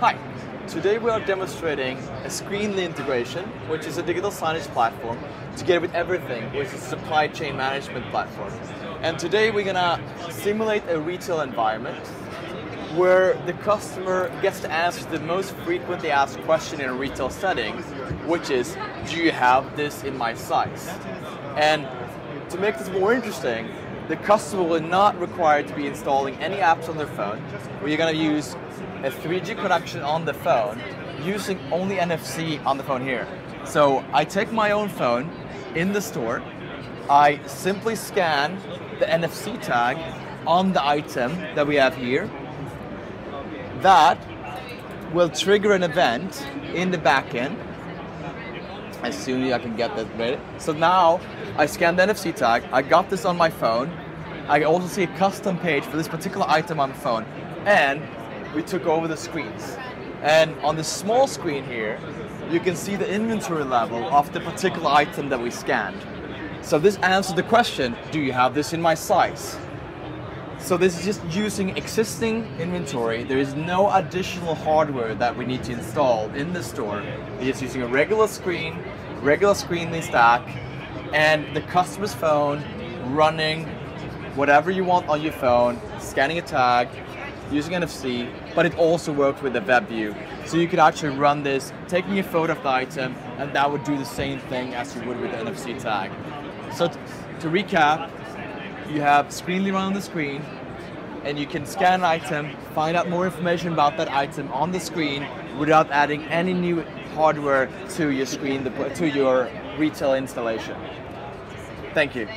Hi, today we are demonstrating a Screenly integration, which is a digital signage platform together with Everything, which is a supply chain management platform. And today we're gonna simulate a retail environment where the customer gets to answer the most frequently asked question in a retail setting, which is, do you have this in my size? And to make this more interesting, the customer will not require to be installing any apps on their phone. We're going to use a 3G connection on the phone using only NFC on the phone here. So I take my own phone in the store. I simply scan the NFC tag on the item that we have here. That will trigger an event in the back end. As soon as I can get that ready. So now I scanned the NFC tag, I got this on my phone, I also see a custom page for this particular item on the phone, and we took over the screens. And on the small screen here, you can see the inventory level of the particular item that we scanned. So this answers the question, do you have this in my size? So this is just using existing inventory. There is no additional hardware that we need to install in the store. We're just using a regular Screenly stack, and the customer's phone running whatever you want on your phone, scanning a tag, using NFC, but it also worked with the web view. So you could actually run this, taking a photo of the item, and that would do the same thing as you would with the NFC tag. So to recap, you have Screenly run on the screen, and you can scan an item, find out more information about that item on the screen without adding any new hardware to your retail installation. Thank you.